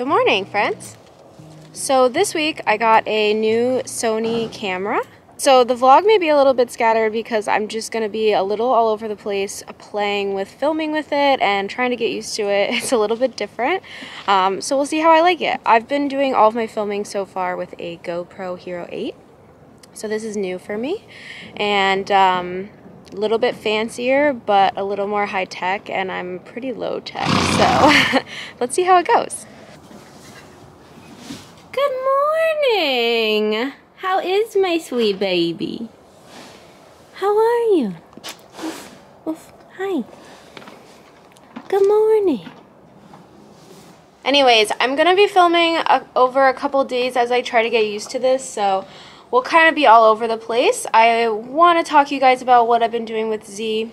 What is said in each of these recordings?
Good morning, friends. So this week I got a new Sony camera. So the vlog may be a little bit scattered because I'm just going to be a little all over the place playing with filming with it and trying to get used to it. It's a little bit different. So we'll see how I like it. I've been doing all of my filming so far with a GoPro Hero 8. So this is new for me and a little bit fancier, but a little more high tech, and I'm pretty low tech. So let's see how it goes. Good morning. How is my sweet baby? How are you? Oof, oof, hi. Good morning. Anyways, I'm gonna be filming over a couple days as I try to get used to this, so we'll kind of be all over the place. I want to talk to you guys about what I've been doing with Z,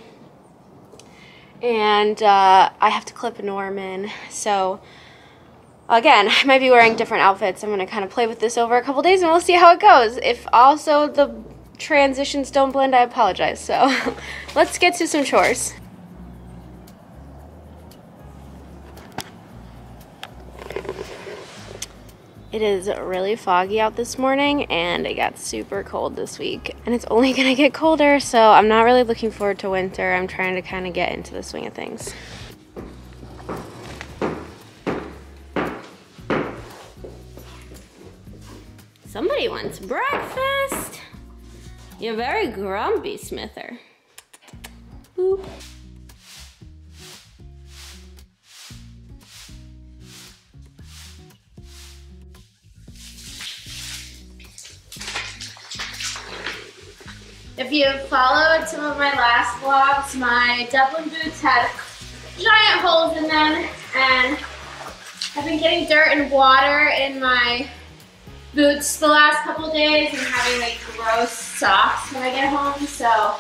and I have to clip Norman, so again, I might be wearing different outfits. I'm going to kind of play with this over a couple days and we'll see how it goes. If also the transitions don't blend, I apologize. So let's get to some chores. It is really foggy out this morning and it got super cold this week. And it's only going to get colder, so I'm not really looking forward to winter. I'm trying to kind of get into the swing of things. Somebody wants breakfast. You're very grumpy, Smither. Boop. If you followed some of my last vlogs, my Dublin boots had giant holes in them, and I've been getting dirt and water in my boots the last couple days and having like gross socks when I get home, so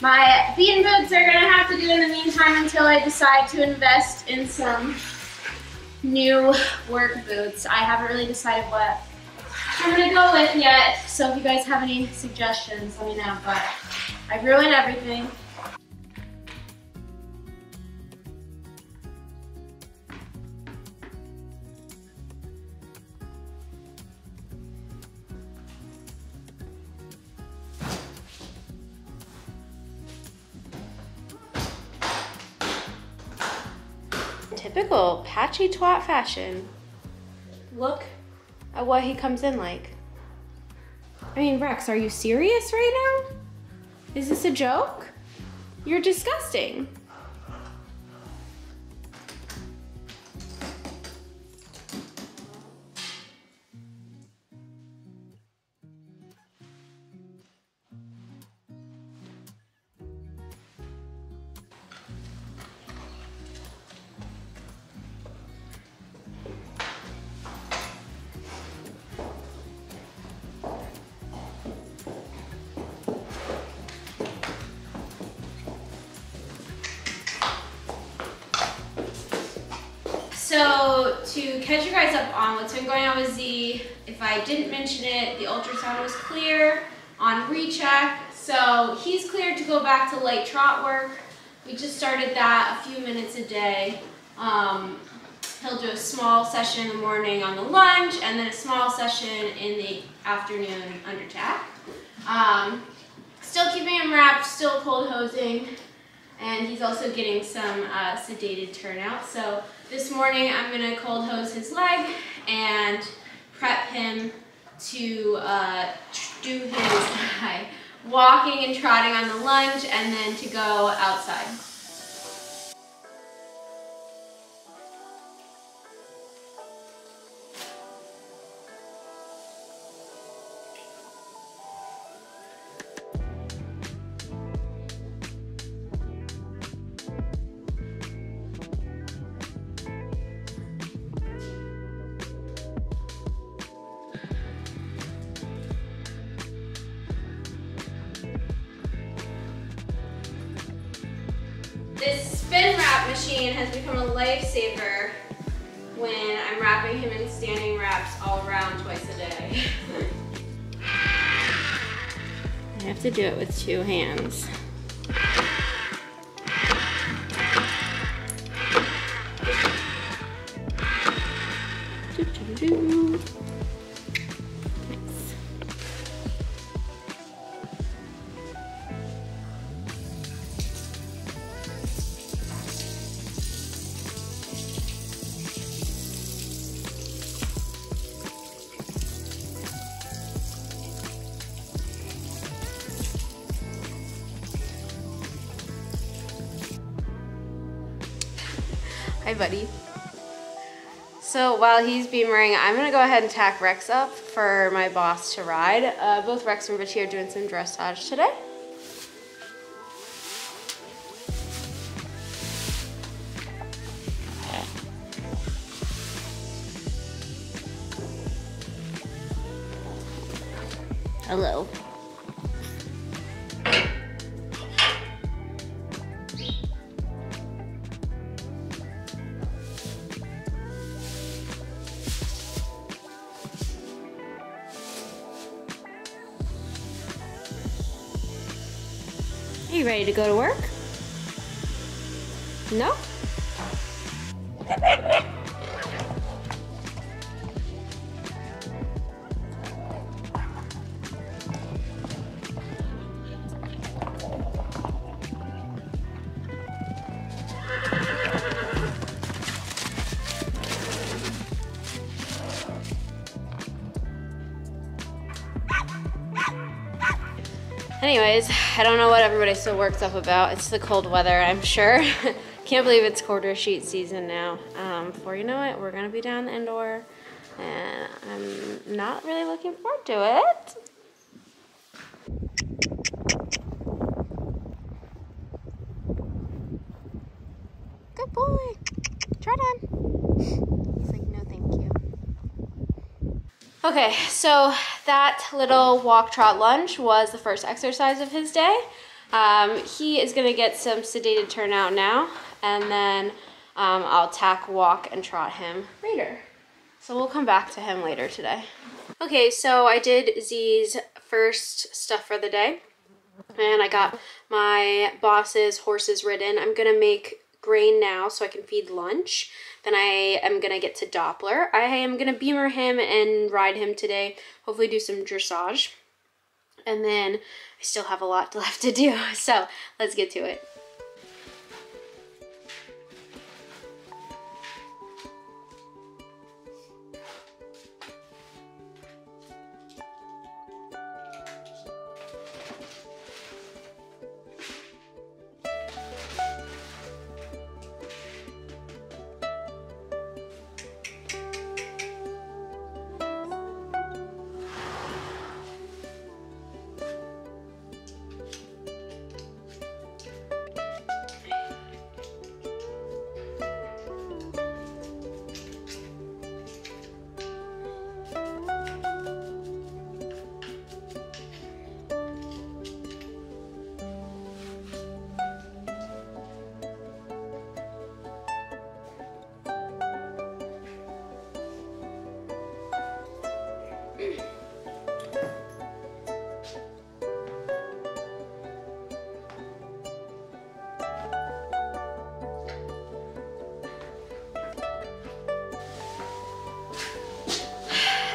my bean boots are gonna have to do in the meantime until I decide to invest in some new work boots. I haven't really decided what I'm gonna go with yet, so if you guys have any suggestions, let me know, but I ruin everything. Typical patchy twat fashion. Look at what he comes in like. I mean, Rex, are you serious right now? Is this a joke? You're disgusting. So to catch you guys up on what's been going on with Z, if I didn't mention it, the ultrasound was clear on recheck. So he's cleared to go back to light trot work. We just started that a few minutes a day. He'll do a small session in the morning on the lunge and then a small session in the afternoon under tack. Still keeping him wrapped, still cold hosing. And he's also getting some sedated turnout. So this morning I'm gonna cold hose his leg and prep him to do his walking and trotting on the lunge and then to go outside. This spin wrap machine has become a lifesaver when I'm wrapping him in standing wraps all around twice a day. I have to do it with two hands. Hi, buddy. So while he's beamering, I'm gonna go ahead and tack Rex up for my boss to ride. Both Rex and Richie are doing some dressage today. Hello. You ready to go to work? No? Anyways, I don't know what everybody's so worked up about. It's the cold weather, I'm sure. Can't believe it's quarter sheet season now. Before you know it, we're gonna be down indoor, and I'm not really looking forward to it. Good boy. Trot on. He's like, no, thank you. Okay, so that little walk, trot, lunge was the first exercise of his day. He is gonna get some sedated turnout now, and then I'll tack, walk, and trot him later. So we'll come back to him later today. Okay, so I did Z's first stuff for the day, and I got my boss's horses ridden. I'm gonna make grain now so I can feed lunch. Then I am gonna get to Doppler. I am gonna beamer him and ride him today, hopefully do some dressage, and then I still have a lot left to do, so let's get to it.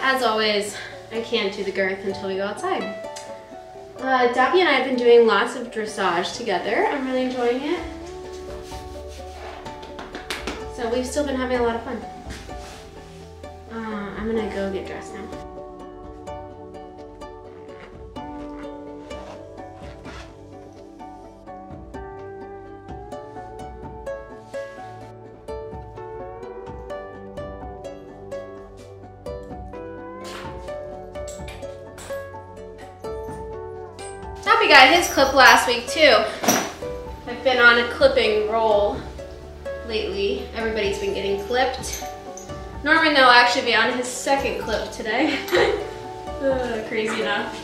As always, I can't do the girth until we go outside. Dappy and I have been doing lots of dressage together. I'm really enjoying it. So we've still been having a lot of fun. I'm gonna go get dressed now. Dappy got his clip last week too. I've been on a clipping roll lately. Everybody's been getting clipped. Norman, though, will actually be on his second clip today. Crazy enough.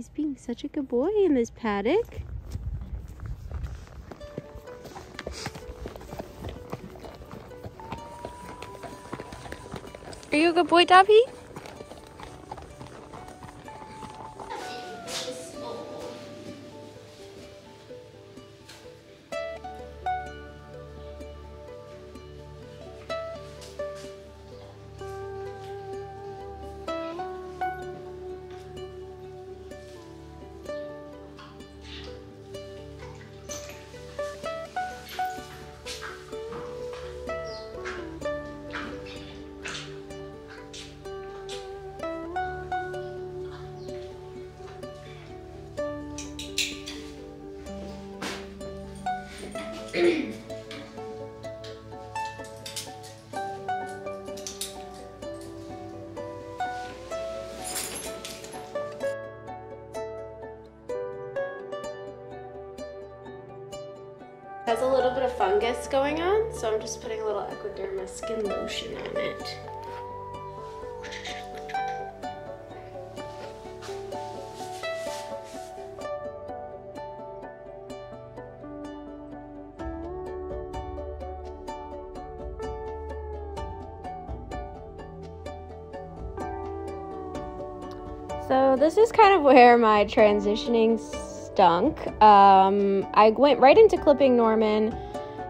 He's being such a good boy in this paddock. Are you a good boy, Dobby? Has a little bit of fungus going on, so I'm just putting a little Equidermis skin lotion on it. So this is kind of where my transitioning stunk. I went right into clipping Norman.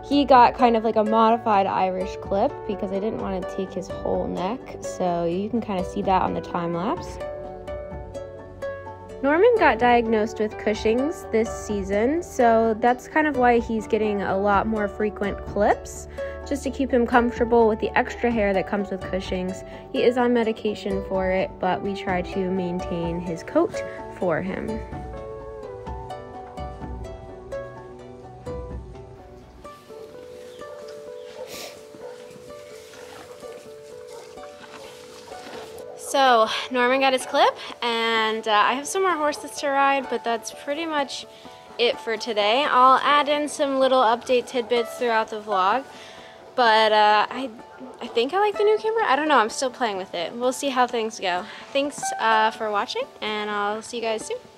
He got kind of like a modified Irish clip because I didn't want to take his whole neck. So you can kind of see that on the time lapse. Norman got diagnosed with Cushing's this season. So that's kind of why he's getting a lot more frequent clips, just to keep him comfortable with the extra hair that comes with Cushing's. He is on medication for it, but we try to maintain his coat for him. So Norman got his clip, and I have some more horses to ride, but that's pretty much it for today. I'll add in some little update tidbits throughout the vlog. But I think I like the new camera. I don't know, I'm still playing with it. We'll see how things go. Thanks for watching, and I'll see you guys soon.